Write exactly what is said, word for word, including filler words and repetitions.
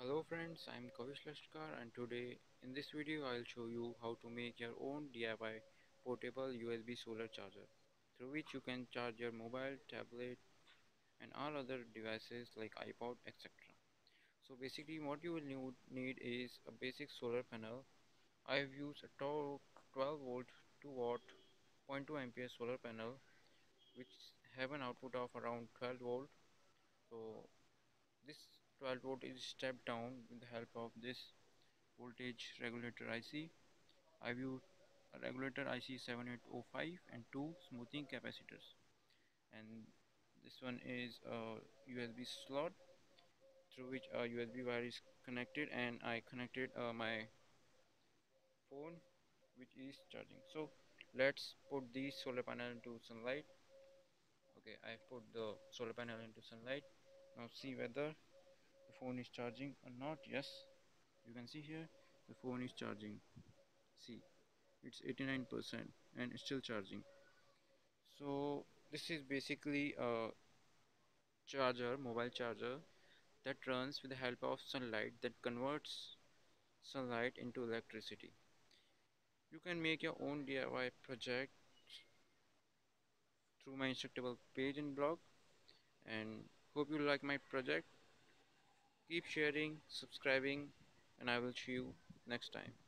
Hello friends, I am Kavish Lashkar, and today in this video I will show you how to make your own D I Y portable U S B solar charger through which you can charge your mobile, tablet and all other devices like iPod et cetera. So basically what you will need is a basic solar panel. I have used a twelve volt two watt zero point two ampere solar panel which have an output of around twelve volt. So this twelve volt is stepped down with the help of this voltage regulator I C. I've used a regulator I C seventy-eight oh five and two smoothing capacitors, and this one is a U S B slot through which a U S B wire is connected, and I connected uh, my phone which is charging. So let's put the solar panel into sunlight. Okay, I've put the solar panel into sunlight. Now see whether the phone is charging or not. Yes, you can see here the phone is charging. See, it's eighty-nine percent and it's still charging. So this is basically a charger, mobile charger, that runs with the help of sunlight, that converts sunlight into electricity. You can make your own D I Y project through my Instructable page and blog, and hope you like my project. Keep sharing, subscribing, and I will see you next time.